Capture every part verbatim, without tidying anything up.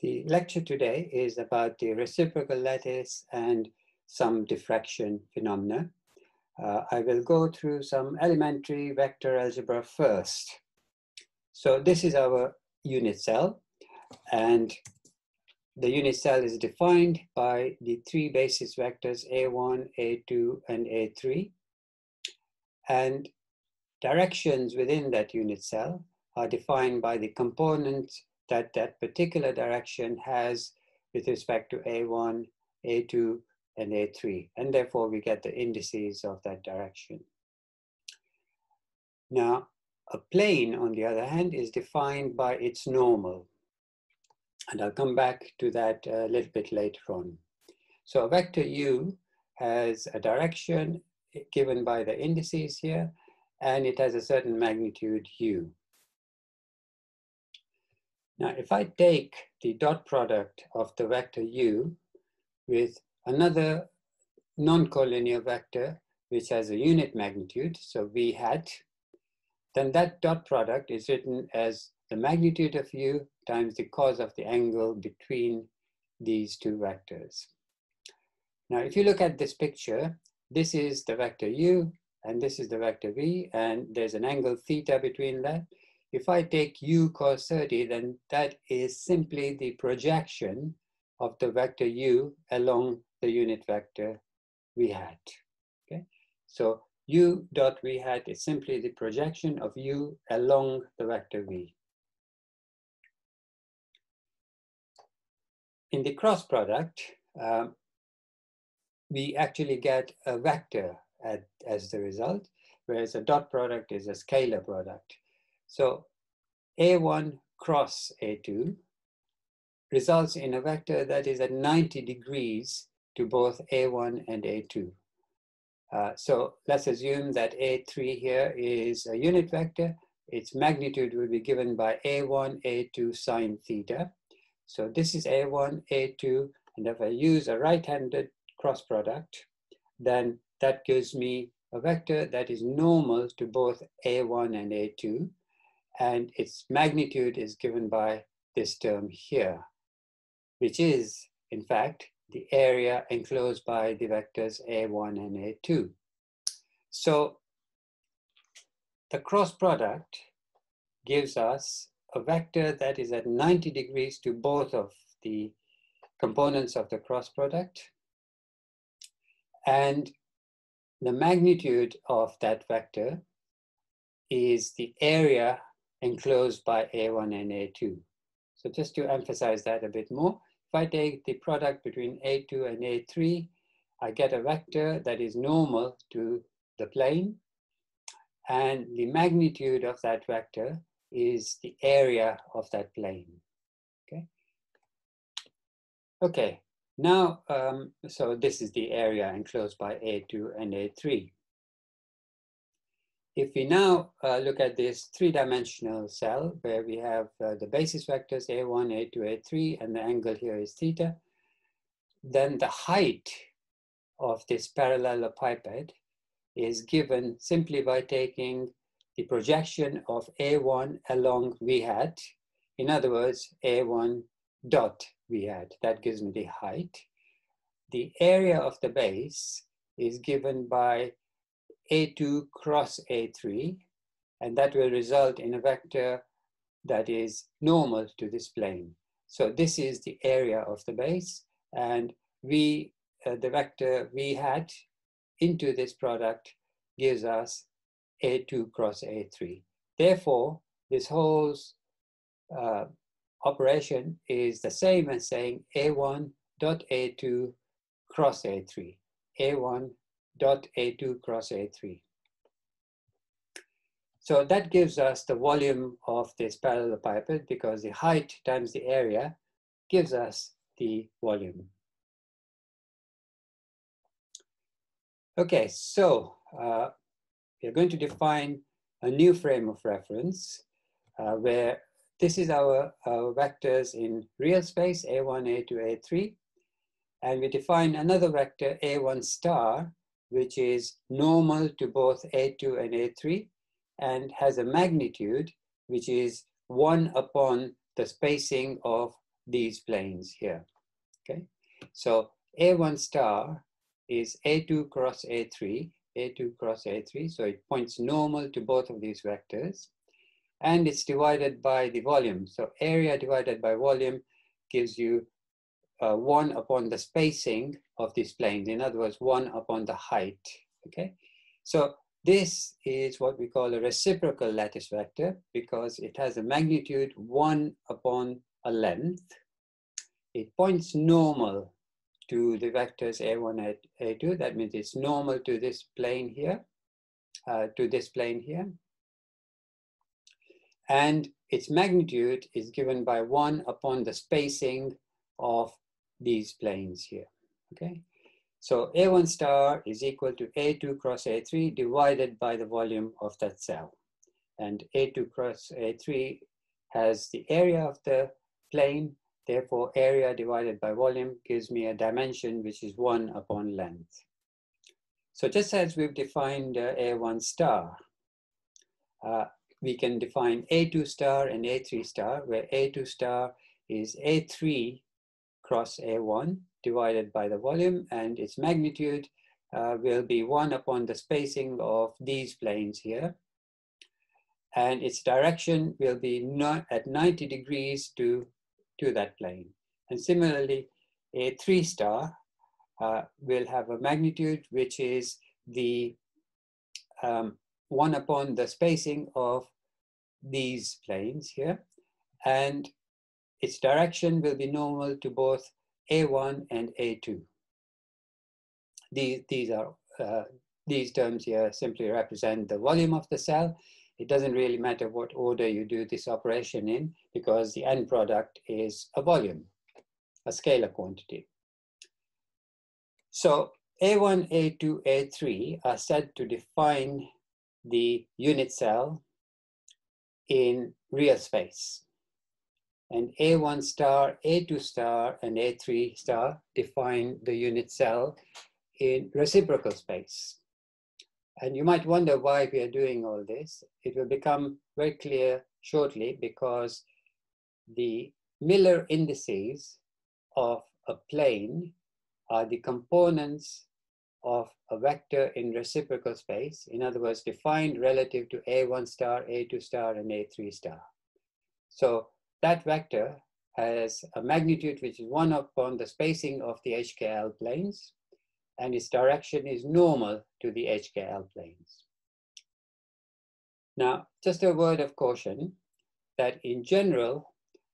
The lecture today is about the reciprocal lattice and some diffraction phenomena. Uh, I will go through some elementary vector algebra first. So this is our unit cell, and the unit cell is defined by the three basis vectors A one, A two, and A three. And directions within that unit cell are defined by the components that that particular direction has with respect to A one, A two, and A three. And therefore, we get the indices of that direction. Now, a plane, on the other hand, is defined by its normal. And I'll come back to that a little bit later on. So a vector u has a direction given by the indices here, and it has a certain magnitude u. Now, if I take the dot product of the vector u with another non-collinear vector, which has a unit magnitude, so v hat, then that dot product is written as the magnitude of u times the cos of the angle between these two vectors. Now, if you look at this picture, this is the vector u, and this is the vector v, and there's an angle theta between that. If I take u cos thirty, then that is simply the projection of the vector u along the unit vector v hat. Okay? So u dot v hat is simply the projection of u along the vector v. In the cross product, um, we actually get a vector at, as the result, whereas a dot product is a scalar product. So A one cross A two results in a vector that is at ninety degrees to both A one and A two. Uh, so let's assume that A three here is a unit vector. Its magnitude will be given by A one, A two sine theta. So this is A one, A two, and if I use a right-handed cross product, then that gives me a vector that is normal to both A one and A two. And its magnitude is given by this term here, which is, in fact, the area enclosed by the vectors A one and A two. So the cross product gives us a vector that is at ninety degrees to both of the components of the cross product. And the magnitude of that vector is the area enclosed by A one and A two. So just to emphasize that a bit more, if I take the product between A two and A three, I get a vector that is normal to the plane, and the magnitude of that vector is the area of that plane. Okay, okay. Now, um, so this is the area enclosed by A two and A three. If we now uh, look at this three-dimensional cell where we have uh, the basis vectors A one, A two, A three, and the angle here is theta, then the height of this parallelepiped is given simply by taking the projection of A one along v hat. In other words, A one dot v hat. That gives me the height. The area of the base is given by A two cross A three, and that will result in a vector that is normal to this plane. So this is the area of the base, and v, uh, the vector v hat into this product gives us A two cross A three. Therefore, this whole uh, operation is the same as saying A one dot A two cross A three, A one dot A two cross A three. So that gives us the volume of this parallelepiped, because the height times the area gives us the volume. Okay, so uh, we're going to define a new frame of reference uh, where this is our, our vectors in real space, A one, A two, A three, and we define another vector, A one star, which is normal to both A two and A three, and has a magnitude which is one upon the spacing of these planes here, okay? So A one star is A two cross A three, A two cross A three, so it points normal to both of these vectors, and it's divided by the volume. So area divided by volume gives you uh, one upon the spacing of these planes. In other words, one upon the height, okay? So this is what we call a reciprocal lattice vector because it has a magnitude one upon a length. It points normal to the vectors A one, A two. That means it's normal to this plane here, uh, to this plane here. And its magnitude is given by one upon the spacing of these planes here, okay? So A one star is equal to A two cross A three divided by the volume of that cell. And A two cross A three has the area of the plane, therefore area divided by volume gives me a dimension which is one upon length. So just as we've defined uh, A one star, uh, we can define A two star and A three star, where A two star is A three cross A one divided by the volume, and its magnitude uh, will be one upon the spacing of these planes here. And its direction will be not at ninety degrees to, to that plane. And similarly, A three star uh, will have a magnitude which is the um, one upon the spacing of these planes here, and its direction will be normal to both A one and A two. These, these, are, uh, these terms here simply represent the volume of the cell. It doesn't really matter what order you do this operation in because the end product is a volume, a scalar quantity. So A one, A two, A three are said to define the unit cell in real space. And A one star, A two star, and A three star define the unit cell in reciprocal space. And you might wonder why we are doing all this. It will become very clear shortly because the Miller indices of a plane are the components of a vector in reciprocal space. In other words, defined relative to A one star, A two star, and A three star. So that vector has a magnitude which is one upon the spacing of the H K L planes, and its direction is normal to the H K L planes. Now, just a word of caution that in general,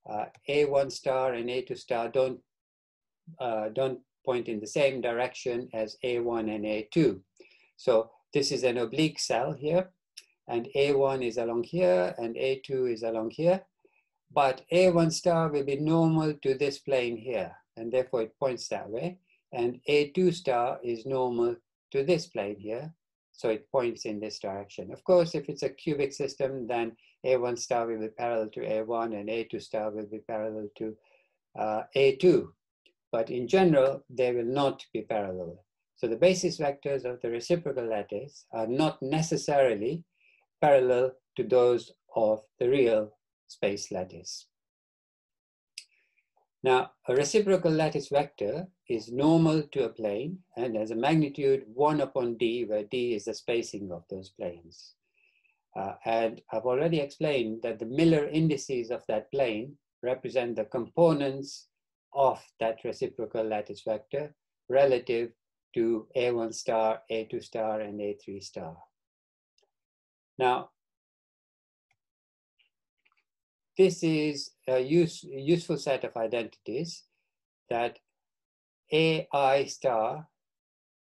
uh, A one star and A two star don't, uh, don't point in the same direction as A one and A two. So this is an oblique cell here, and A one is along here, and A two is along here. But A one star will be normal to this plane here, and therefore it points that way. And A two star is normal to this plane here, so it points in this direction. Of course, if it's a cubic system, then A one star will be parallel to A one, and A two star will be parallel to uh, A two. But in general, they will not be parallel. So the basis vectors of the reciprocal lattice are not necessarily parallel to those of the real space lattice. Now, a reciprocal lattice vector is normal to a plane and has a magnitude one upon d, where d is the spacing of those planes. Uh, and I've already explained that the Miller indices of that plane represent the components of that reciprocal lattice vector relative to A one star, A two star, and A three star. Now, this is a use, useful set of identities that A I star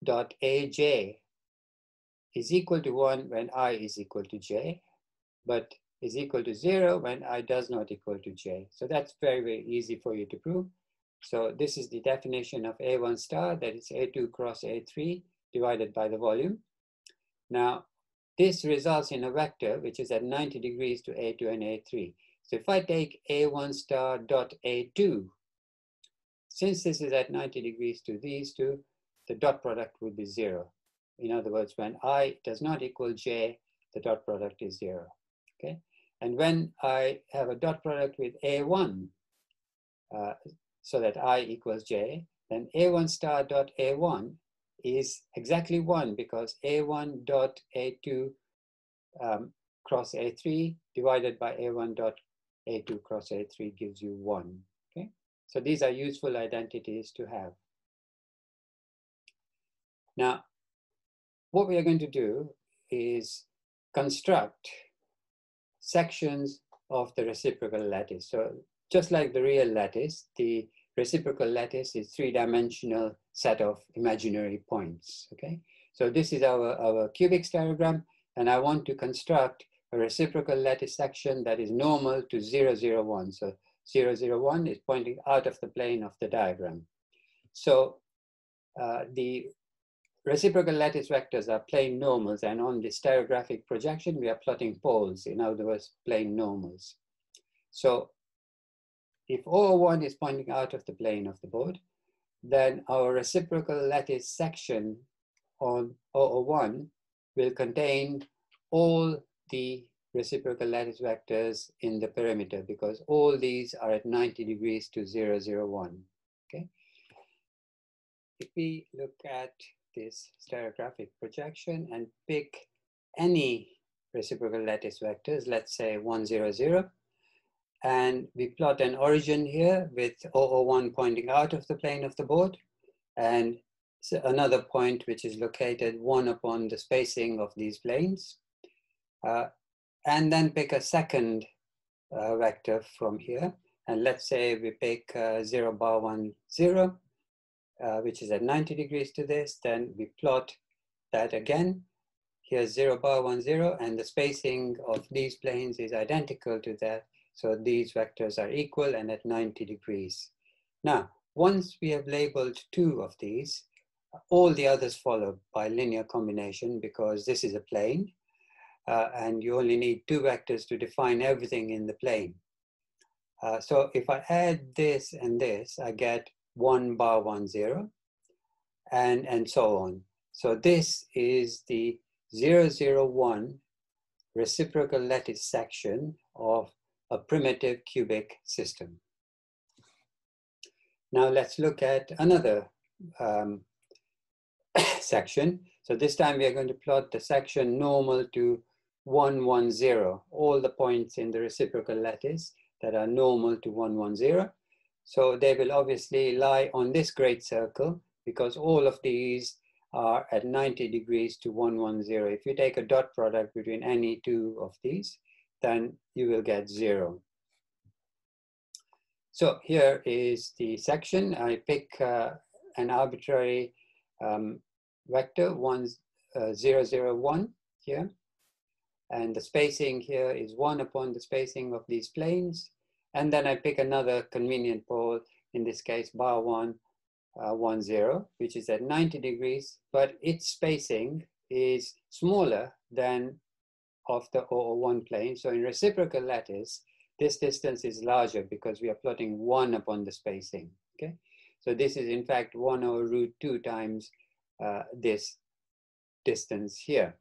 dot A J is equal to one when I is equal to j, but is equal to zero when I does not equal to j. So that's very, very easy for you to prove. So this is the definition of A one star, that is A two cross A three divided by the volume. Now, this results in a vector which is at ninety degrees to A two and A three. So if I take A one star dot A two, since this is at ninety degrees to these two, the dot product would be zero. In other words, when I does not equal j, the dot product is zero, okay? And when I have a dot product with A one, uh, so that I equals J, then A one star dot A one is exactly one, because A one dot A two um, cross A three divided by A one dot A two cross A three gives you one, okay? So these are useful identities to have. Now, what we are going to do is construct sections of the reciprocal lattice. So just like the real lattice, the reciprocal lattice is three-dimensional set of imaginary points, okay? So this is our, our cubic diagram, and I want to construct a reciprocal lattice section that is normal to zero, zero, one. So zero, zero, one is pointing out of the plane of the diagram. So uh, the reciprocal lattice vectors are plane normals, and on the stereographic projection, we are plotting poles, in other words, plane normals. So if O one is pointing out of the plane of the board, then our reciprocal lattice section on O one will contain all the reciprocal lattice vectors in the perimeter, because all these are at ninety degrees to zero, zero, one, okay? If we look at this stereographic projection and pick any reciprocal lattice vectors, let's say one, zero, zero, and we plot an origin here with O, O, one pointing out of the plane of the board, and another point which is located one upon the spacing of these planes, uh, and then pick a second uh, vector from here, and let's say we pick uh, zero bar one, zero, Uh, which is at ninety degrees to this, then we plot that again. Here's zero bar one, zero, and the spacing of these planes is identical to that. So these vectors are equal and at ninety degrees. Now, once we have labeled two of these, all the others follow by linear combination, because this is a plane, uh, and you only need two vectors to define everything in the plane. Uh, so if I add this and this, I get one bar one, zero, and, and so on. So this is the zero, zero, one reciprocal lattice section of a primitive cubic system. Now let's look at another um, section. So this time we are going to plot the section normal to one, one, zero, all the points in the reciprocal lattice that are normal to one, one, zero. So they will obviously lie on this great circle, because all of these are at ninety degrees to one, one, zero. If you take a dot product between any two of these, then you will get zero. So here is the section. I pick uh, an arbitrary um, vector, one, zero, zero, one here. And the spacing here is one upon the spacing of these planes. And then I pick another convenient pole, in this case, bar one, uh, one, zero, which is at ninety degrees, but its spacing is smaller than of the O, O, one plane. So in reciprocal lattice, this distance is larger because we are plotting one upon the spacing, okay? So this is in fact one over root two times uh, this distance here.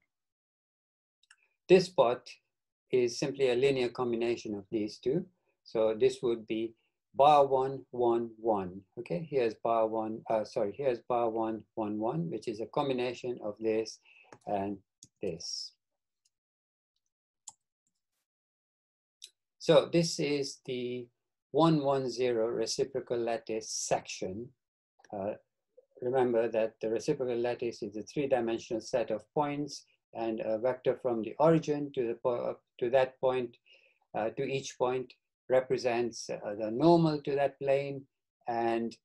This spot is simply a linear combination of these two. So this would be bar one, one, one. Okay, here's bar one, uh, sorry, here's bar one, one, one, which is a combination of this and this. So this is the one, one, zero reciprocal lattice section. Uh, remember that the reciprocal lattice is a three-dimensional set of points, and a vector from the origin to the po to that point, uh, to each point, represents uh, the normal to that plane and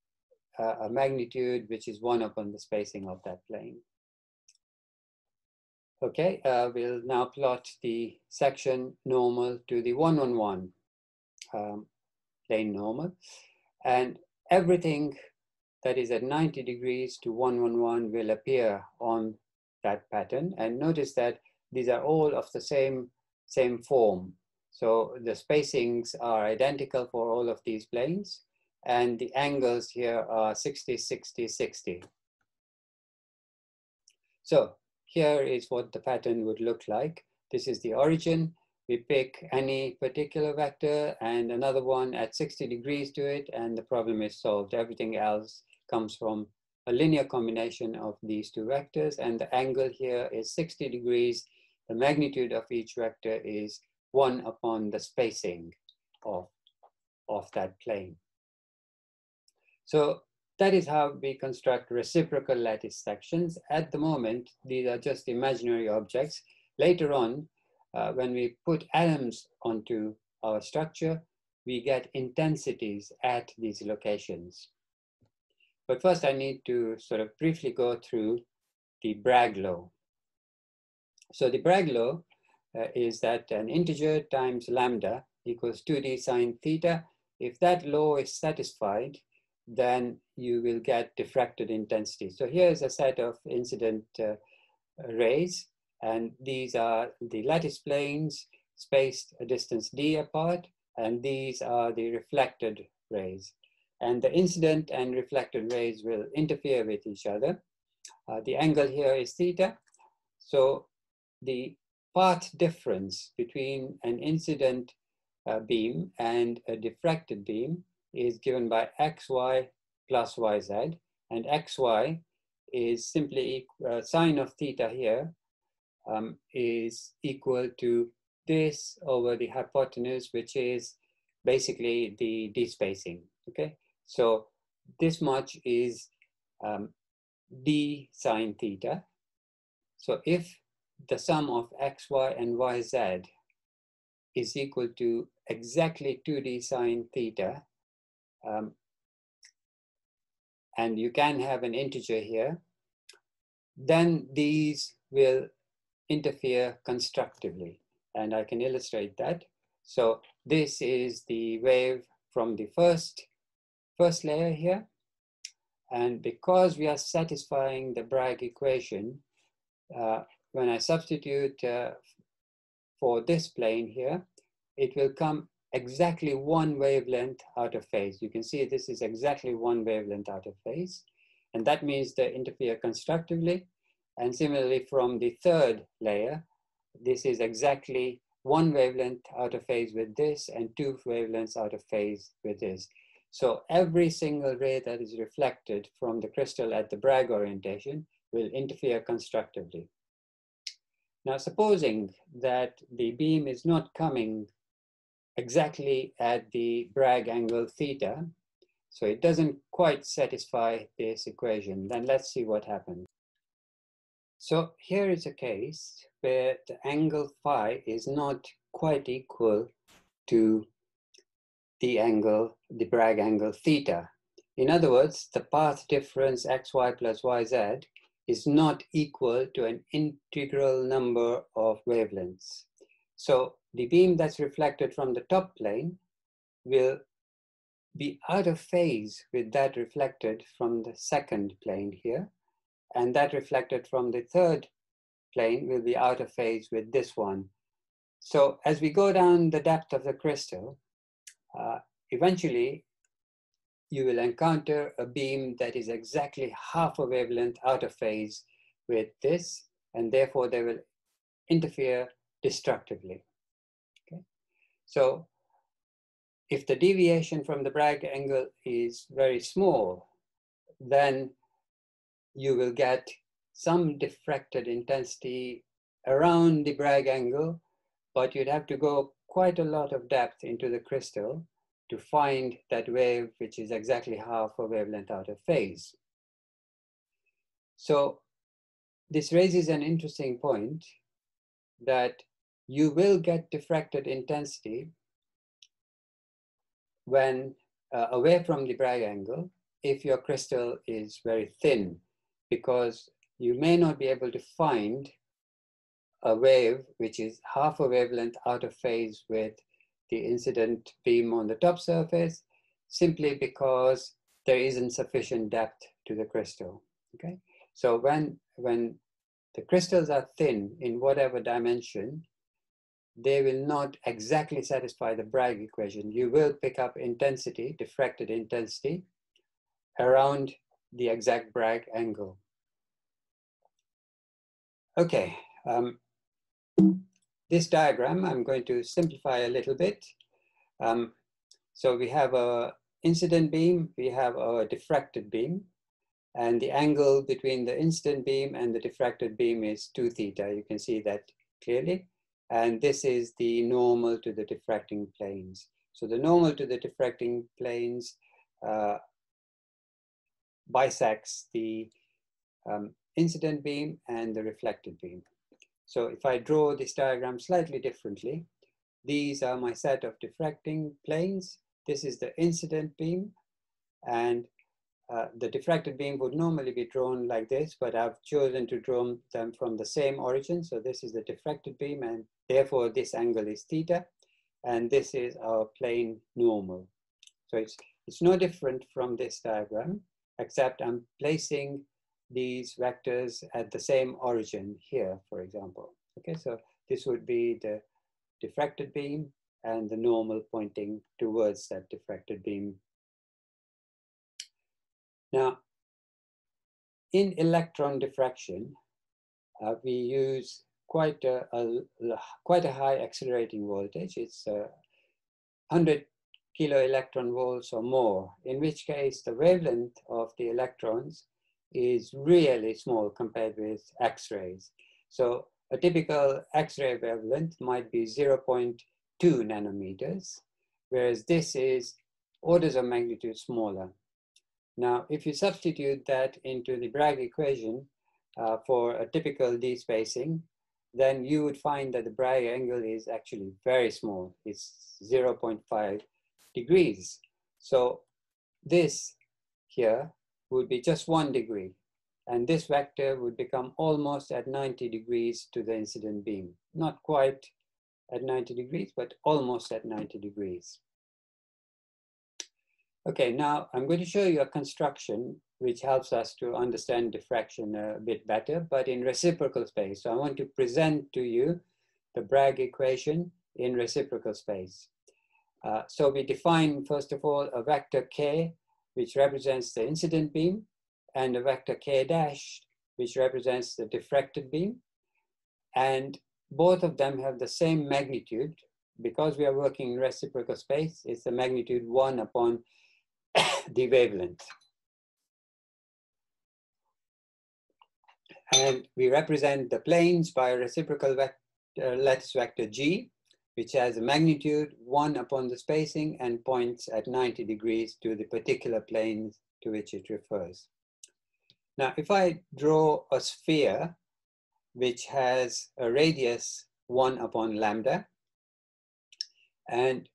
uh, a magnitude which is one upon the spacing of that plane. Okay, uh, we'll now plot the section normal to the one, one, one um, plane normal, and everything that is at ninety degrees to one, one, one will appear on that pattern. And notice that these are all of the same, same form. So the spacings are identical for all of these planes, and the angles here are sixty, sixty, sixty. So here is what the pattern would look like. This is the origin, we pick any particular vector and another one at sixty degrees to it, and the problem is solved. Everything else comes from a linear combination of these two vectors, and the angle here is sixty degrees. The magnitude of each vector is one upon the spacing of, of that plane. So that is how we construct reciprocal lattice sections. At the moment, these are just imaginary objects. Later on, uh, when we put atoms onto our structure, we get intensities at these locations. But first I need to sort of briefly go through the Bragg law. So the Bragg law uh, is that an integer times lambda equals two d sine theta. If that law is satisfied, then you will get diffracted intensity. So here's a set of incident uh, rays, and these are the lattice planes spaced a distance d apart, and these are the reflected rays. And the incident and reflected rays will interfere with each other. Uh, the angle here is theta. So the path difference between an incident uh, beam and a diffracted beam is given by xy plus yz, and xy is simply uh, sine of theta here um, is equal to this over the hypotenuse, which is basically the d-spacing, okay? So this much is um, d sine theta. So if the sum of xy and yz is equal to exactly two d sine theta, Um, and you can have an integer here, then these will interfere constructively. And I can illustrate that. So this is the wave from the first, first layer here. And because we are satisfying the Bragg equation, uh, when I substitute uh, for this plane here, it will come exactly one wavelength out of phase. You can see this is exactly one wavelength out of phase. And that means they interfere constructively. And similarly, from the third layer, this is exactly one wavelength out of phase with this and two wavelengths out of phase with this. So every single ray that is reflected from the crystal at the Bragg orientation will interfere constructively. Now, supposing that the beam is not coming exactly at the Bragg angle theta, so it doesn't quite satisfy this equation, then let's see what happens. So here is a case where the angle phi is not quite equal to the angle, the Bragg angle theta. In other words, the path difference xy plus yz is not equal to an integral number of wavelengths. So the beam that's reflected from the top plane will be out of phase with that reflected from the second plane here, and that reflected from the third plane will be out of phase with this one. So as we go down the depth of the crystal, uh, eventually you will encounter a beam that is exactly half a wavelength out of phase with this, and therefore they will interfere destructively. Okay? So if the deviation from the Bragg angle is very small, then you will get some diffracted intensity around the Bragg angle, but you'd have to go quite a lot of depth into the crystal to find that wave which is exactly half a wavelength out of phase. So this raises an interesting point that you will get diffracted intensity when uh, away from the Bragg angle if your crystal is very thin, because you may not be able to find a wave which is half a wavelength out of phase with the incident beam on the top surface, simply because there isn't sufficient depth to the crystal. Okay, so when when the crystals are thin in whatever dimension, they will not exactly satisfy the Bragg equation. You will pick up intensity, diffracted intensity, around the exact Bragg angle. Okay, um, this diagram, I'm going to simplify a little bit. Um, so we have a incident beam, we have a diffracted beam, and the angle between the incident beam and the diffracted beam is two theta. You can see that clearly. And this is the normal to the diffracting planes. So the normal to the diffracting planes uh, bisects the um, incident beam and the reflected beam. So if I draw this diagram slightly differently, these are my set of diffracting planes. This is the incident beam, and uh, the diffracted beam would normally be drawn like this, but I've chosen to draw them from the same origin. So this is the diffracted beam, and therefore this angle is theta, and this is our plane normal. So it's, it's no different from this diagram, except I'm placing these vectors at the same origin here, for example. Okay, so this would be the diffracted beam and the normal pointing towards that diffracted beam. Now, in electron diffraction, uh, we use quite a, a, quite a high accelerating voltage. It's uh, one hundred kilo electron volts or more, in which case the wavelength of the electrons is really small compared with X-rays. So a typical X-ray wavelength might be zero point two nanometers, whereas this is orders of magnitude smaller. Now, if you substitute that into the Bragg equation uh, for a typical despacing, then you would find that the Bragg angle is actually very small. It's zero point five degrees. So this here would be just one degree, and this vector would become almost at ninety degrees to the incident beam. Not quite at ninety degrees, but almost at ninety degrees. Okay, now I'm going to show you a construction which helps us to understand diffraction a bit better, but in reciprocal space. So I want to present to you the Bragg equation in reciprocal space. Uh, so we define, first of all, a vector k, which represents the incident beam, and a vector k dash, which represents the diffracted beam. And both of them have the same magnitude. Because we are working in reciprocal space, it's the magnitude one upon the wavelength. And we represent the planes by a reciprocal vector, uh, lattice vector G, which has a magnitude one upon the spacing and points at ninety degrees to the particular plane to which it refers. Now, if I draw a sphere which has a radius one upon lambda and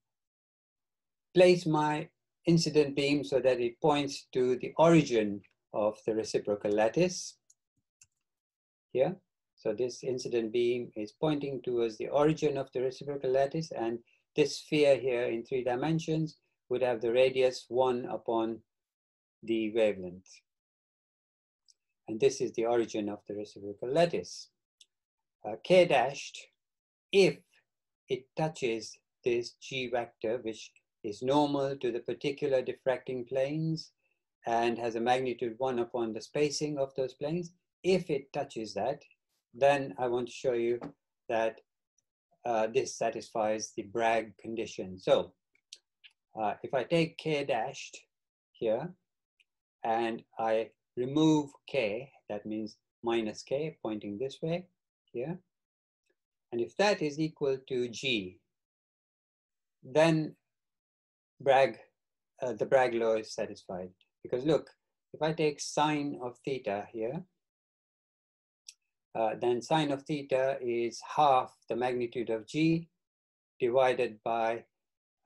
place my incident beam so that it points to the origin of the reciprocal lattice here. So this incident beam is pointing towards the origin of the reciprocal lattice, and this sphere here in three dimensions would have the radius one upon the wavelength. And this is the origin of the reciprocal lattice. Uh, K dashed, if it touches this G vector, which is normal to the particular diffracting planes and has a magnitude one upon the spacing of those planes, if it touches that, then I want to show you that uh, this satisfies the Bragg condition. So uh, if I take K dashed here and I remove K, that means minus K pointing this way here. And if that is equal to G, then Bragg, uh, the Bragg law is satisfied. Because look, if I take sine of theta here, Uh, then sine of theta is half the magnitude of G divided by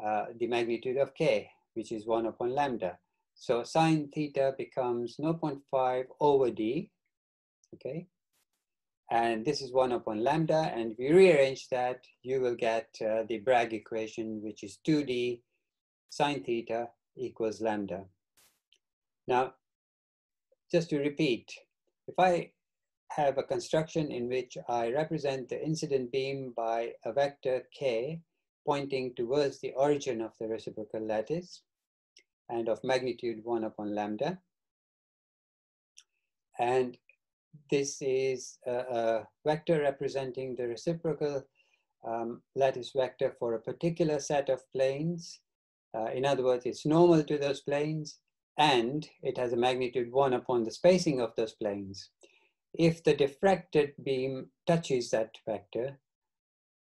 uh, the magnitude of K, which is one upon lambda. So sine theta becomes zero point five over D, okay? And this is one upon lambda, and if you rearrange that, you will get uh, the Bragg equation, which is two D sine theta equals lambda. Now, just to repeat, if I have a construction in which I represent the incident beam by a vector k pointing towards the origin of the reciprocal lattice and of magnitude one upon lambda. And this is a, a vector representing the reciprocal um, lattice vector for a particular set of planes. Uh, in other words, it's normal to those planes, and it has a magnitude one upon the spacing of those planes. If the diffracted beam touches that vector,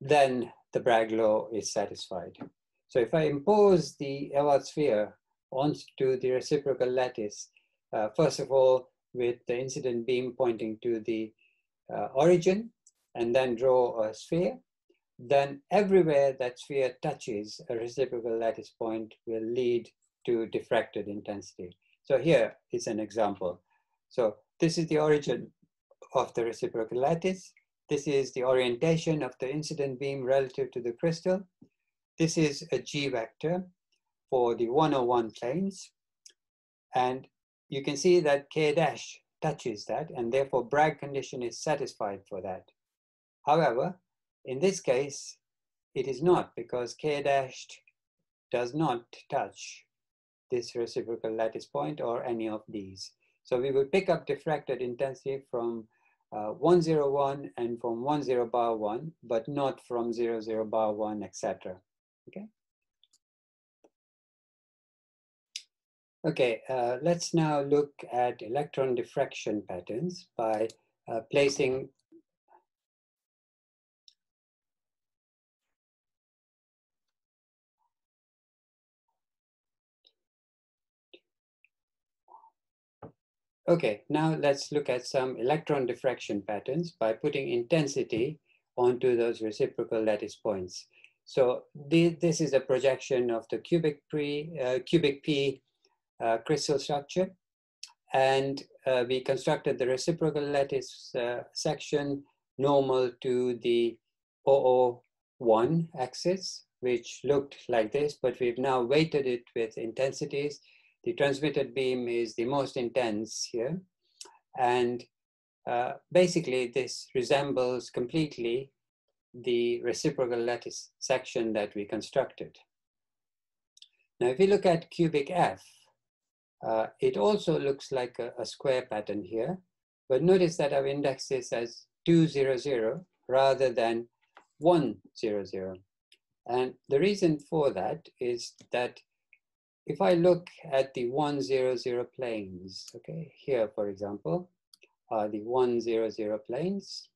then the Bragg law is satisfied. So if I impose the Ewald sphere onto the reciprocal lattice, uh, first of all, with the incident beam pointing to the uh, origin, and then draw a sphere, then everywhere that sphere touches a reciprocal lattice point will lead to diffracted intensity. So here is an example. So this is the origin of the reciprocal lattice. This is the orientation of the incident beam relative to the crystal. This is a G vector for the one oh one planes. And you can see that K dash touches that, and therefore Bragg condition is satisfied for that. However, in this case, it is not, because K dash does not touch this reciprocal lattice point or any of these. So we will pick up diffracted intensity from uh, one zero one and from one zero bar one, but not from zero zero bar one, et cetera. Okay. Okay. Uh, let's now look at electron diffraction patterns by uh, placing. Okay, now let's look at some electron diffraction patterns by putting intensity onto those reciprocal lattice points. So th this is a projection of the cubic, pre, uh, cubic P uh, crystal structure. And uh, we constructed the reciprocal lattice uh, section normal to the zero zero one axis, which looked like this, but we've now weighted it with intensities. The transmitted beam is the most intense here. And uh, basically this resembles completely the reciprocal lattice section that we constructed. Now, if you look at cubic F, uh, it also looks like a, a square pattern here, but notice that I've indexed this as two zero zero rather than one zero zero. And the reason for that is that if I look at the one zero zero planes, okay, here, for example, are the one zero zero planes,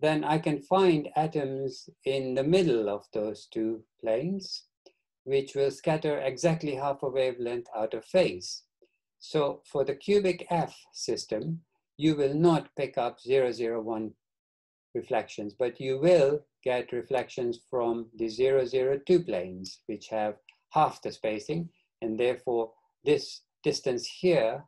then I can find atoms in the middle of those two planes, which will scatter exactly half a wavelength out of phase. So for the cubic F system, you will not pick up zero zero one reflections, but you will get reflections from the zero zero two planes, which have half the spacing, and therefore this distance here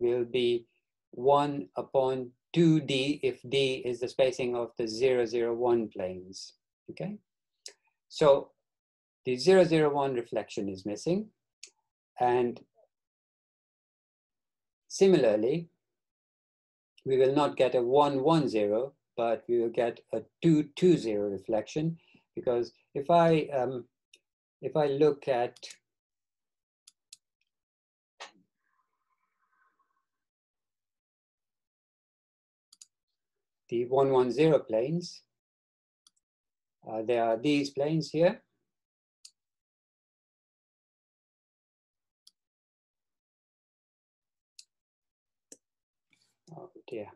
will be one upon two D if D is the spacing of the zero zero one planes, okay? So the zero zero one reflection is missing, and similarly, we will not get a one one zero, but we will get a two two zero reflection, because if I, um, If I look at, the one one zero planes, uh, there are these planes here. Oh dear.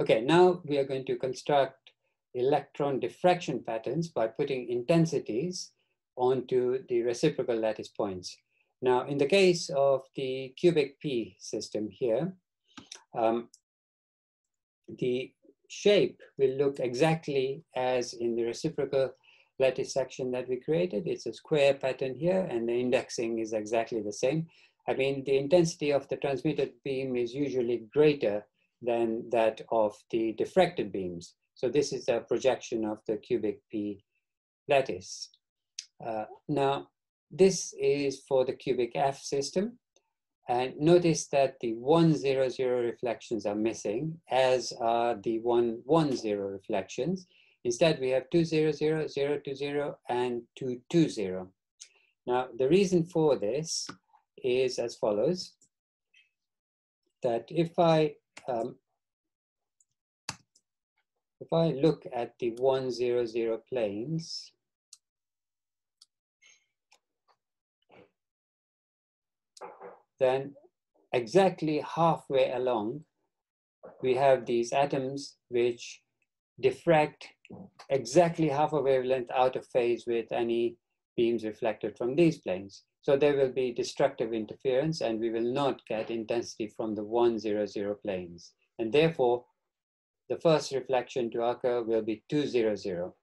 Okay, now we are going to construct electron diffraction patterns by putting intensities onto the reciprocal lattice points. Now, in the case of the cubic P system here, um, the shape will look exactly as in the reciprocal lattice section that we created. It's a square pattern here, and the indexing is exactly the same. I mean, the intensity of the transmitted beam is usually greater than that of the diffracted beams. So this is a projection of the cubic P lattice. Uh, now, this is for the cubic F system. And notice that the one zero zero reflections are missing, as are the one one zero reflections. Instead, we have two zero zero, zero two zero, and two two zero. Now, the reason for this is as follows: that if I um, if I look at the one zero zero planes. Then exactly halfway along, we have these atoms which diffract exactly half a wavelength out of phase with any beams reflected from these planes. So there will be destructive interference and we will not get intensity from the one, zero, zero planes. And therefore, the first reflection to occur will be two, zero, zero.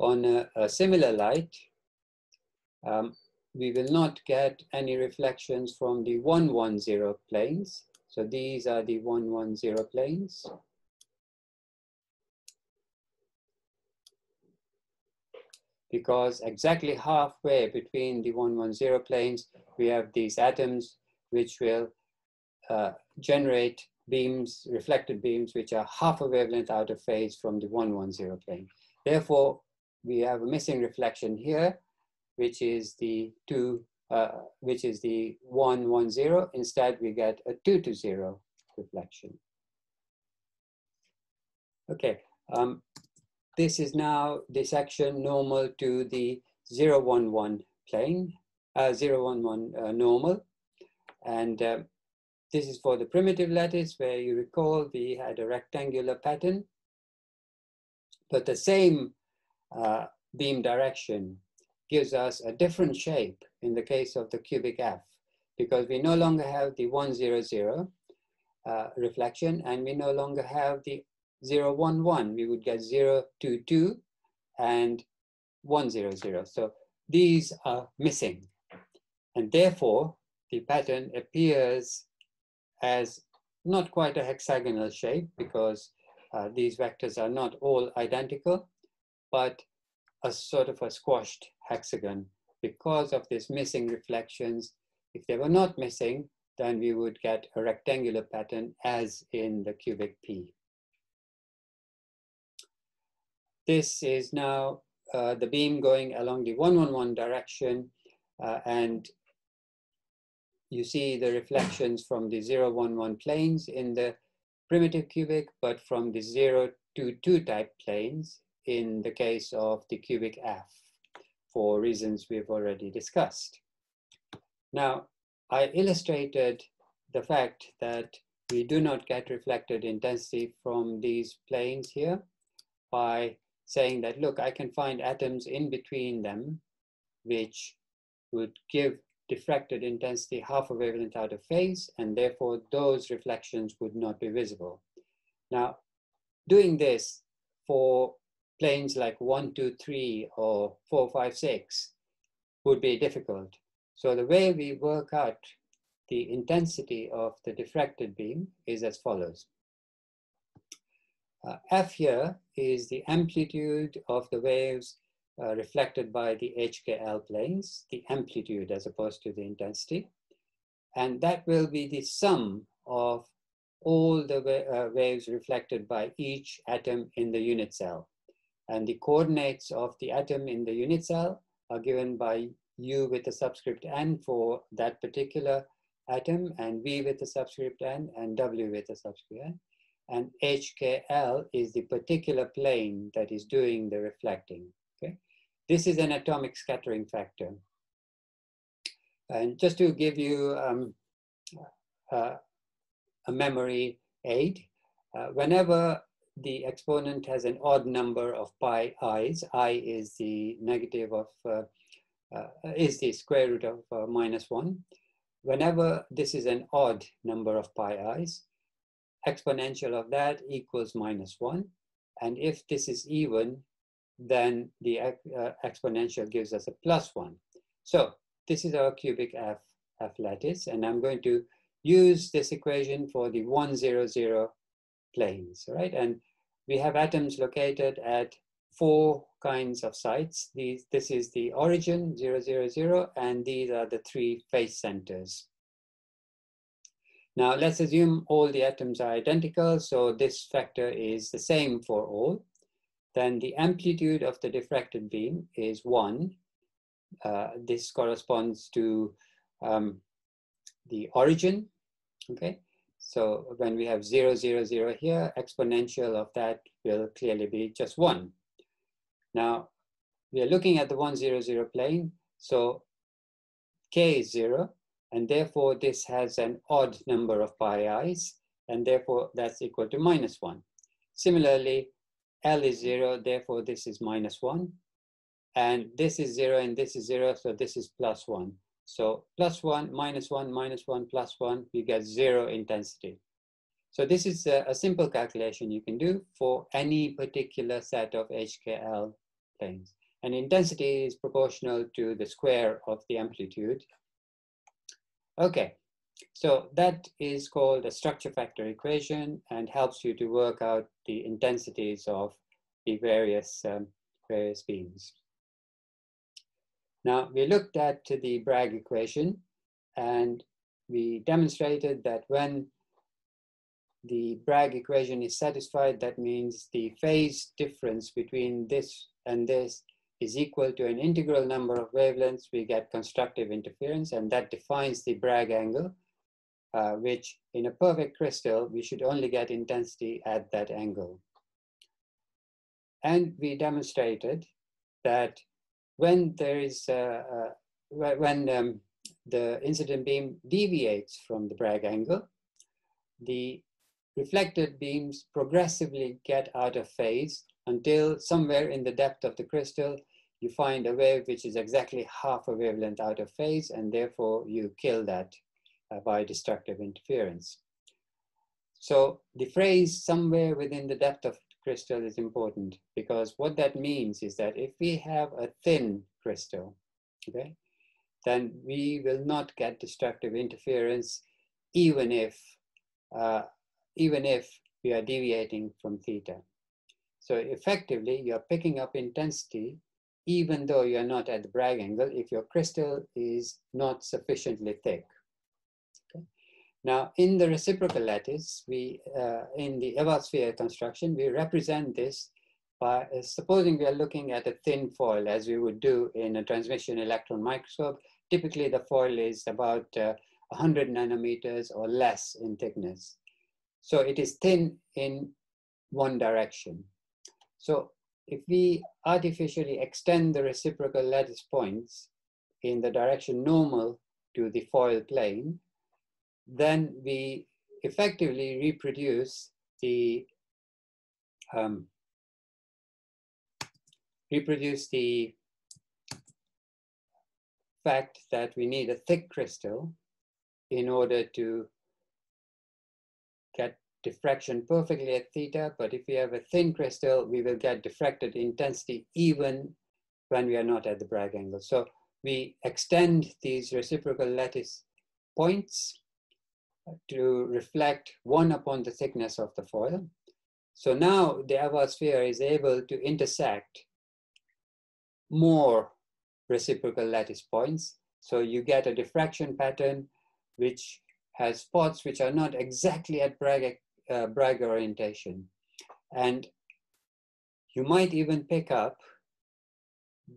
On a, a similar light, um, we will not get any reflections from the one one zero planes. So these are the one one zero planes. Because exactly halfway between the one one zero planes, we have these atoms which will uh, generate beams, reflected beams, which are half a wavelength out of phase from the one one zero plane. Therefore, we have a missing reflection here, which is the two, uh, which is the one one zero. Instead, we get a two two zero reflection. Okay, um, this is now the section normal to the zero one one plane, uh, zero one one uh, normal, and uh, this is for the primitive lattice where you recall we had a rectangular pattern, but the same uh, beam direction gives us a different shape in the case of the cubic F, because we no longer have the one zero zero uh, reflection, and we no longer have the zero one one. We would get zero two two and one zero zero. So these are missing, and therefore the pattern appears as not quite a hexagonal shape because uh, these vectors are not all identical, but a sort of a squashed hexagon because of these missing reflections. If they were not missing, then we would get a rectangular pattern as in the cubic P. This is now uh, the beam going along the one one one direction, uh, and you see the reflections from the zero one one planes in the primitive cubic, but from the zero two two type planes in the case of the cubic F, for reasons we've already discussed. Now, I illustrated the fact that we do not get reflected intensity from these planes here by saying that, look, I can find atoms in between them which would give diffracted intensity half a wavelength out of phase, and therefore those reflections would not be visible. Now, doing this for planes like one, two, three, or four, five, six would be difficult. So the way we work out the intensity of the diffracted beam is as follows. Uh, F here is the amplitude of the waves uh, reflected by the H K L planes, the amplitude as opposed to the intensity. And that will be the sum of all the wa- uh, waves reflected by each atom in the unit cell. And the coordinates of the atom in the unit cell are given by U with a subscript N for that particular atom, and V with a subscript N, and W with a subscript N. And H K L is the particular plane that is doing the reflecting. Okay? This is an atomic scattering factor. And just to give you um, uh, a memory aid, uh, whenever the exponent has an odd number of pi i's. I is the negative of, uh, uh, is the square root of uh, minus one. Whenever this is an odd number of pi i's, exponential of that equals minus one. And if this is even, then the uh, exponential gives us a plus one. So this is our cubic F, F lattice. And I'm going to use this equation for the one, zero, zero planes, right? And we have atoms located at four kinds of sites. These, this is the origin, zero, zero, zero, and these are the three face centers. Now let's assume all the atoms are identical, so this factor is the same for all. Then the amplitude of the diffracted beam is one. Uh, this corresponds to um, the origin, okay? So when we have zero, zero, zero here, exponential of that will clearly be just one. Now we are looking at the one, zero, zero plane. So K is zero, and therefore this has an odd number of pi i's, and therefore that's equal to minus one. Similarly, L is zero, therefore this is minus one, and this is zero, and this is zero, so this is plus one. So plus one, minus one, minus one, plus one, you get zero intensity. So this is a, a simple calculation you can do for any particular set of H K L planes. And intensity is proportional to the square of the amplitude. Okay, so that is called a structure factor equation and helps you to work out the intensities of the various, um, various beams. Now, we looked at the Bragg equation, and we demonstrated that when the Bragg equation is satisfied, that means the phase difference between this and this is equal to an integral number of wavelengths, we get constructive interference, and that defines the Bragg angle, uh, which in a perfect crystal, we should only get intensity at that angle. And we demonstrated that when there is, uh, uh, when um, the incident beam deviates from the Bragg angle, the reflected beams progressively get out of phase until somewhere in the depth of the crystal, you find a wave which is exactly half a wavelength out of phase, and therefore you kill that uh, by destructive interference. So the phrase somewhere within the depth of crystal is important, because what that means is that if we have a thin crystal, okay, then we will not get destructive interference even if uh, even if we are deviating from theta. So effectively you're picking up intensity even though you're not at the Bragg angle if your crystal is not sufficiently thick. Now, in the reciprocal lattice, we, uh, in the Ewald sphere construction, we represent this by uh, supposing we are looking at a thin foil as we would do in a transmission electron microscope. Typically, the foil is about uh, one hundred nanometers or less in thickness. So it is thin in one direction. So if we artificially extend the reciprocal lattice points in the direction normal to the foil plane, then we effectively reproduce the um, reproduce the fact that we need a thick crystal in order to get diffraction perfectly at theta. But if we have a thin crystal, we will get diffracted intensity even when we are not at the Bragg angle. So we extend these reciprocal lattice points to reflect one upon the thickness of the foil. So now the Ewald sphere is able to intersect more reciprocal lattice points. So you get a diffraction pattern which has spots which are not exactly at Bragg, uh, Bragg orientation. And you might even pick up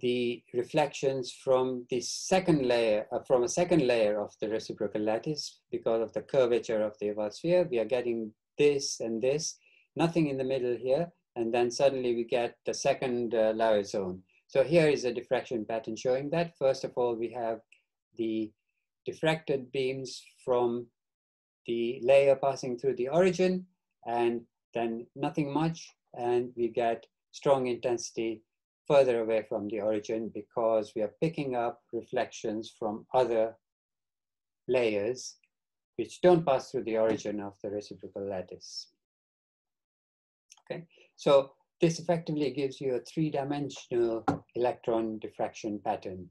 the reflections from the second layer, uh, from a second layer of the reciprocal lattice, because of the curvature of the Ewald sphere, we are getting this and this, nothing in the middle here, and then suddenly we get the second uh, Lie zone. So here is a diffraction pattern showing that. First of all, we have the diffracted beams from the layer passing through the origin, and then nothing much, and we get strong intensity further away from the origin because we are picking up reflections from other layers which don't pass through the origin of the reciprocal lattice. Okay, so this effectively gives you a three-dimensional electron diffraction pattern.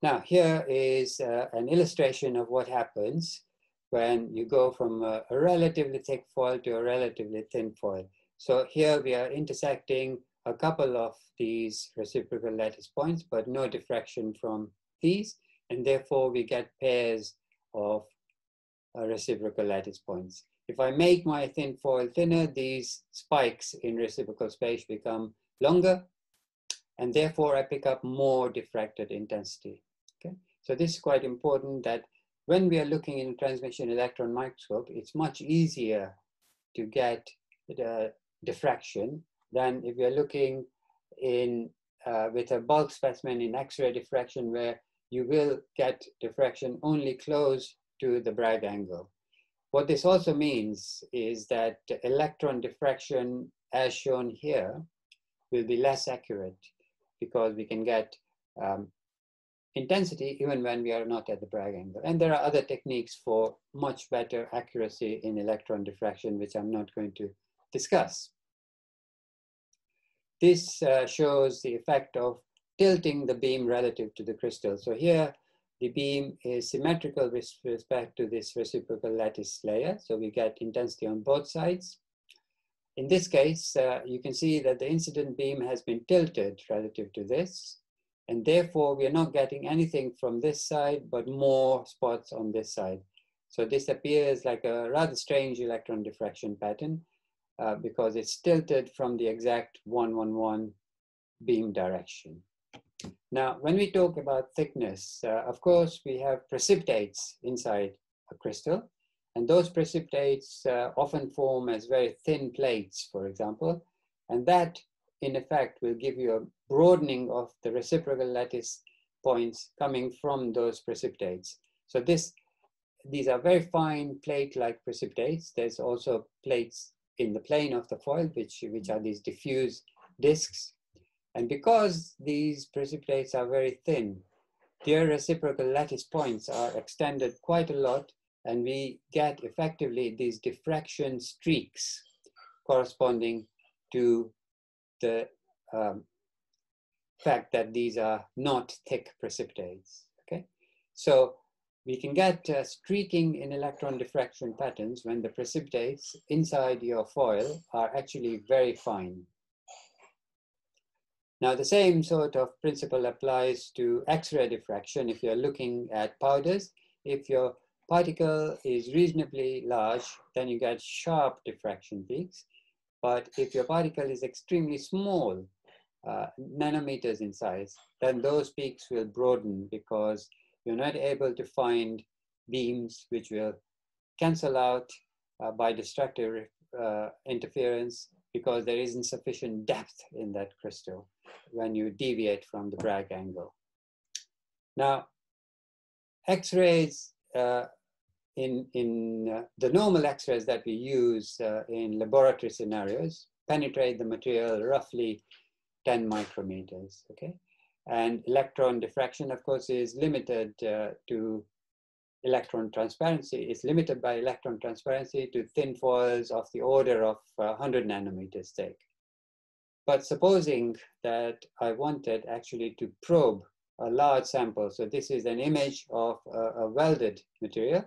Now, here is uh, an illustration of what happens when you go from a, a relatively thick foil to a relatively thin foil. So here we are intersecting a couple of these reciprocal lattice points, but no diffraction from these. and therefore we get pairs of uh, reciprocal lattice points. If I make my thin foil thinner, these spikes in reciprocal space become longer, and therefore I pick up more diffracted intensity. Okay? So this is quite important, that when we are looking in transmission electron microscope, it's much easier to get the diffraction than if you're looking in uh, with a bulk specimen in X-ray diffraction, where you will get diffraction only close to the Bragg angle. What this also means is that electron diffraction, as shown here, will be less accurate, because we can get um, intensity even when we are not at the Bragg angle. And there are other techniques for much better accuracy in electron diffraction, which I'm not going to discuss. This uh, shows the effect of tilting the beam relative to the crystal. So here, the beam is symmetrical with respect to this reciprocal lattice layer. So we get intensity on both sides. In this case, uh, you can see that the incident beam has been tilted relative to this, and therefore we are not getting anything from this side, but more spots on this side. So this appears like a rather strange electron diffraction pattern uh, because it's tilted from the exact one one one beam direction. Now, when we talk about thickness, uh, of course, we have precipitates inside a crystal, and those precipitates uh, often form as very thin plates, for example, and that in effect will give you a broadening of the reciprocal lattice points coming from those precipitates. So this, these are very fine plate-like precipitates. There's also plates in the plane of the foil, which, which are these diffuse discs. And because these precipitates are very thin, their reciprocal lattice points are extended quite a lot, and we get effectively these diffraction streaks corresponding to the um, fact that these are not thick precipitates, okay? So we can get uh, streaking in electron diffraction patterns when the precipitates inside your foil are actually very fine. Now, the same sort of principle applies to X-ray diffraction if you're looking at powders. If your particle is reasonably large, then you get sharp diffraction peaks. But if your particle is extremely small, uh, nanometers in size, then those peaks will broaden because you're not able to find beams which will cancel out uh, by destructive uh, interference, because there isn't sufficient depth in that crystal when you deviate from the Bragg angle. Now, X-rays uh, in, in uh, the normal X-rays that we use uh, in laboratory scenarios penetrate the material roughly ten micrometers, okay? And electron diffraction, of course, is limited uh, to electron transparency. It's limited by electron transparency to thin foils of the order of uh, one hundred nanometers thick. But supposing that I wanted actually to probe a large sample, so this is an image of a, a welded material.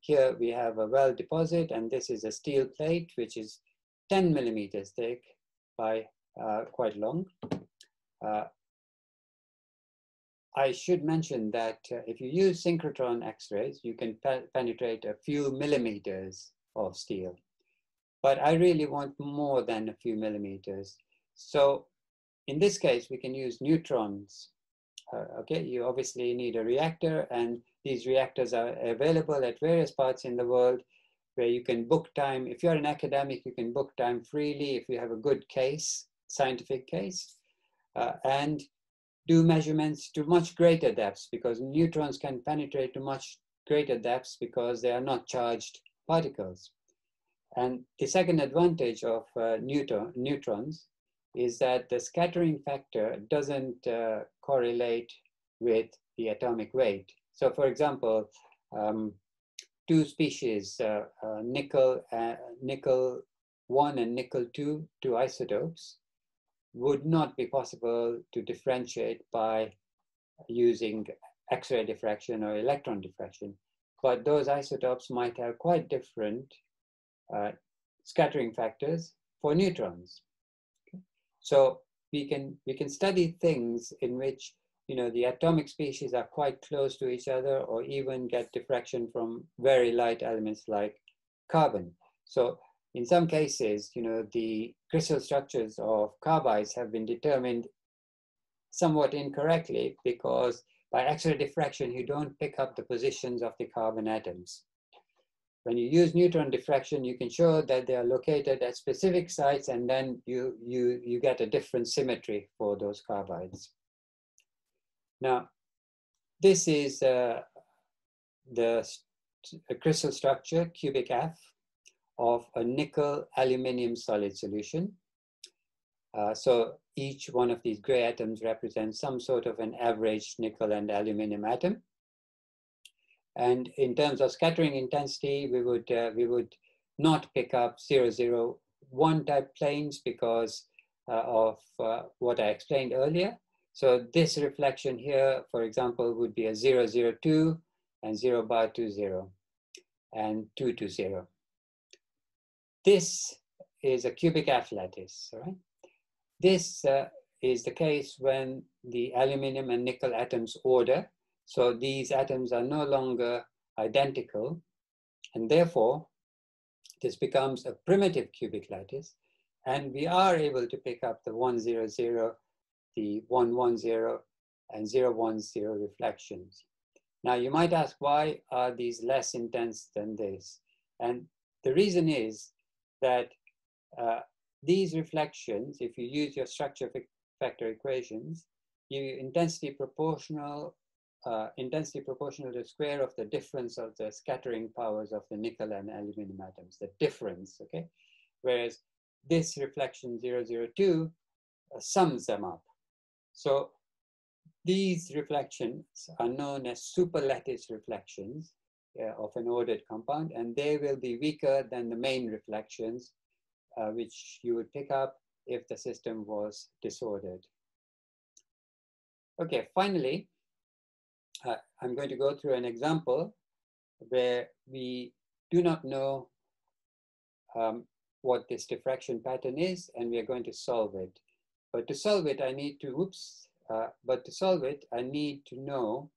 Here we have a weld deposit, and this is a steel plate, which is ten millimeters thick by uh, quite long. Uh, I should mention that uh, if you use synchrotron X-rays, you can pe penetrate a few millimeters of steel. But I really want more than a few millimeters. So in this case, we can use neutrons. Uh, okay, you obviously need a reactor, and these reactors are available at various parts in the world where you can book time. If you're an academic, you can book time freely if you have a good case, scientific case, uh, and do measurements to much greater depths, because neutrons can penetrate to much greater depths because they are not charged particles. And the second advantage of uh, neutron, neutrons is that the scattering factor doesn't uh, correlate with the atomic weight. So for example, um, two species, uh, uh, nickel, uh, nickel one and nickel two, two isotopes, would not be possible to differentiate by using X-ray diffraction or electron diffraction. But those isotopes might have quite different uh, scattering factors for neutrons. Okay. So we can, we can study things in which you know, the atomic species are quite close to each other, or even get diffraction from very light elements like carbon. So in some cases, you know, the crystal structures of carbides have been determined somewhat incorrectly, because by axial diffraction, you don't pick up the positions of the carbon atoms. When you use neutron diffraction, you can show that they are located at specific sites, and then you, you, you get a different symmetry for those carbides. Now, this is uh, the st crystal structure, cubic F, of a nickel aluminium solid solution. Uh, so each one of these gray atoms represents some sort of an average nickel and aluminium atom. And in terms of scattering intensity, we would, uh, we would not pick up zero zero one type planes because uh, of uh, what I explained earlier. So this reflection here, for example, would be a zero zero two and zero bar two zero and two two zero. This is a cubic F lattice, right? This uh, is the case when the aluminium and nickel atoms order. So these atoms are no longer identical, and therefore this becomes a primitive cubic lattice, and we are able to pick up the one zero zero, the one one zero, and zero one zero reflections. Now you might ask, why are these less intense than this? And the reason is that uh, these reflections, if you use your structure factor equations, you intensity proportional Uh, intensity proportional to the square of the difference of the scattering powers of the nickel and aluminum atoms, the difference, okay? Whereas this reflection zero zero two uh, sums them up. So these reflections are known as superlattice reflections uh, of an ordered compound, and they will be weaker than the main reflections, uh, which you would pick up if the system was disordered. Okay, finally, Uh, I'm going to go through an example where we do not know um, what this diffraction pattern is, and we are going to solve it. But to solve it, I need to, oops, uh, but to solve it, I need to know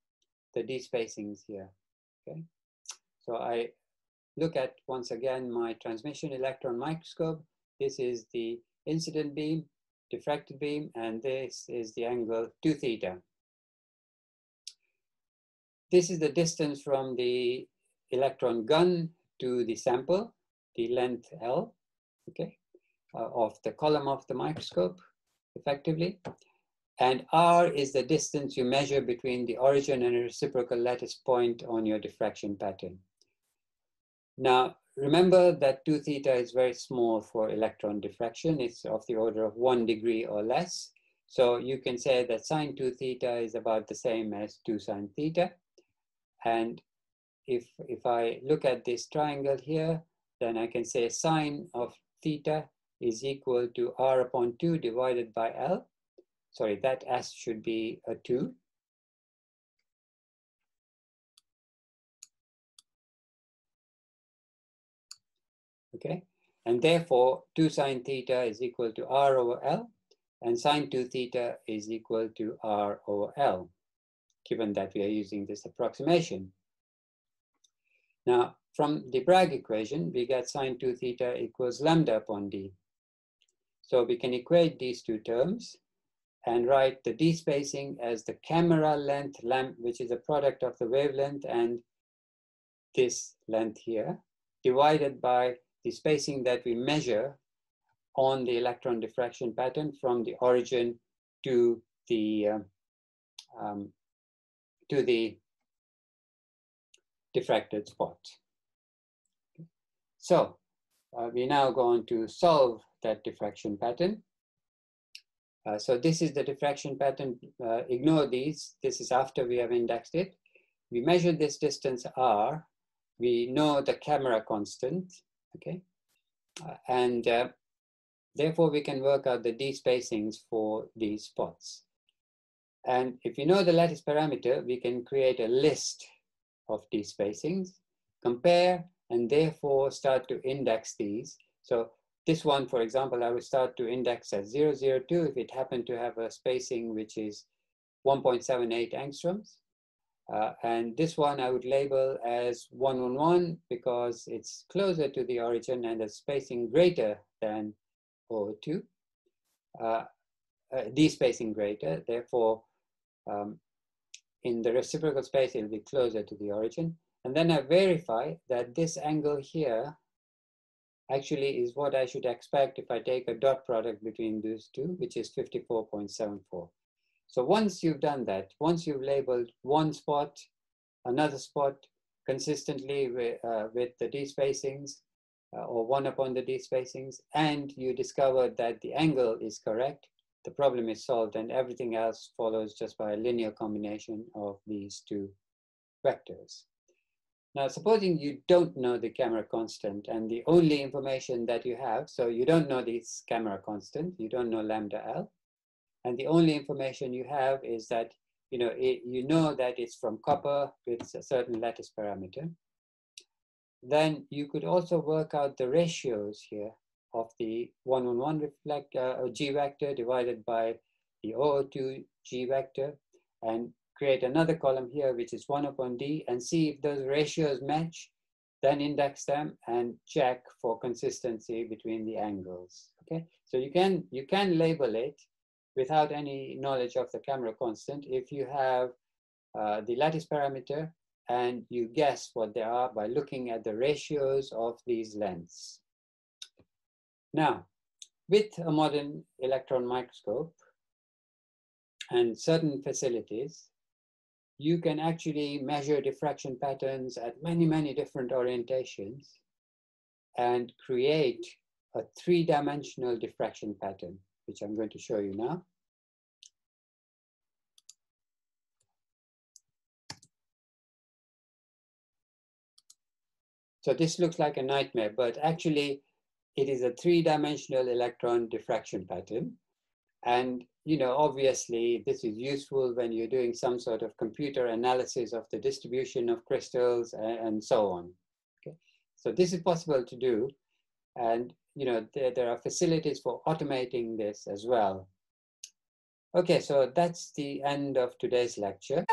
the despacings here, okay? So I look at, once again, my transmission electron microscope. This is the incident beam, diffracted beam, and this is the angle two theta. This is the distance from the electron gun to the sample, the length L, okay, uh, of the column of the microscope, effectively. And R is the distance you measure between the origin and a reciprocal lattice point on your diffraction pattern. Now, remember that two theta is very small for electron diffraction. It's of the order of one degree or less. So you can say that sine two theta is about the same as two sine theta. And if, if I look at this triangle here, then I can say sine of theta is equal to R upon two divided by L. Sorry, that S should be a two. Okay, and therefore two sine theta is equal to R over L, and sine two theta is equal to R over L, given that we are using this approximation. Now, from the Bragg equation, we get sine two theta equals lambda upon d. So we can equate these two terms and write the d spacing as the camera length, which is a product of the wavelength and this length here, divided by the spacing that we measure on the electron diffraction pattern from the origin to the um, um, to the diffracted spot. So uh, we now go on to solve that diffraction pattern. Uh, so this is the diffraction pattern. Uh, ignore these. This is after we have indexed it. We measure this distance R. We know the camera constant, okay, uh, and uh, therefore, we can work out the d spacings for these spots. And if you know the lattice parameter, we can create a list of d spacings, compare, and therefore start to index these. So this one, for example, I would start to index at zero zero two if it happened to have a spacing which is one point seven eight angstroms. Uh, and this one I would label as one one one because it's closer to the origin and the spacing greater than zero zero two. Uh, uh, despacing greater, therefore um, in the reciprocal space it'll be closer to the origin. And then I verify that this angle here actually is what I should expect if I take a dot product between these two, which is fifty-four point seven four. So once you've done that, once you've labeled one spot, another spot consistently with, uh, with the despacings uh, or one upon the despacings, and you discover that the angle is correct, the problem is solved, and everything else follows just by a linear combination of these two vectors. Now, supposing you don't know the camera constant and the only information that you have, so you don't know this camera constant, you don't know lambda L, and the only information you have is that, you know, it, you know that it's from copper with a certain lattice parameter, then you could also work out the ratios here of the one one one reflect, uh, G vector divided by the zero zero two G vector, and create another column here, which is one upon D, and see if those ratios match, then index them and check for consistency between the angles, okay? So you can, you can label it without any knowledge of the camera constant if you have uh, the lattice parameter and you guess what they are by looking at the ratios of these lengths. Now, with a modern electron microscope and certain facilities, you can actually measure diffraction patterns at many, many different orientations and create a three-dimensional diffraction pattern, which I'm going to show you now. So this looks like a nightmare, but actually it is a three-dimensional electron diffraction pattern. And, you know, obviously this is useful when you're doing some sort of computer analysis of the distribution of crystals and, and so on. Okay? So this is possible to do. And, you know, there, there are facilities for automating this as well. Okay, so that's the end of today's lecture.